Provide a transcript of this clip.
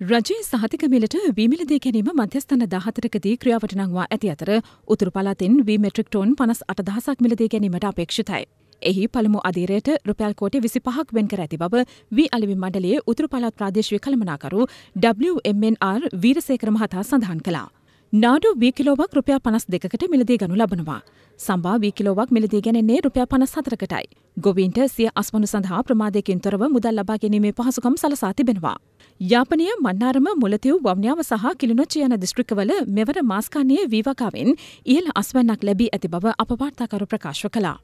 රජයේ සහතික මිලට වී මිල දී ගැනීම මධ්‍යස්ථාන 14කදී ක්‍රියාවට නංවා ඇති අතර උතුරු පළාතෙන් වී මෙට්‍රික් ටොන් 58000ක් මිල දී ගැනීමට අපේක්ෂිතයි. එහි පළමු අධීරයට රුපියල් කෝටි 25ක් වෙන් කර ඇති බව වී අලෙවි මණ්ඩලයේ උතුරු පළාත් ප්‍රාදේශීය කළමනාකරු WMNR වීරසේකර මහතා සඳහන් කළා. නාඩු වී කිලෝවක් රුපියල් 52කට මිල දී ගනු ලබනවා. සම්බා වී කිලෝවක් මිල දී ගැනෙන්නේ රුපියල් 54කටයි. ගොවීන්ට සිය අස්වනු සඳහා ප්‍රමාදයකින් තොරව මුදල් ලබා ගැනීමේ පහසුකම් සලසා තිබෙනවා. යාපනය මන්නාරම මුලතිව් වව්‍යාව සහ කිලිනොච්චියන දිස්ත්‍රික්කවල මෙවර මාස්කානයේ වීවකාවෙන් ඉහළ අස්වැන්නක් ලැබී ඇති බව අප වාර්තාකරු ප්‍රකාශ කළා.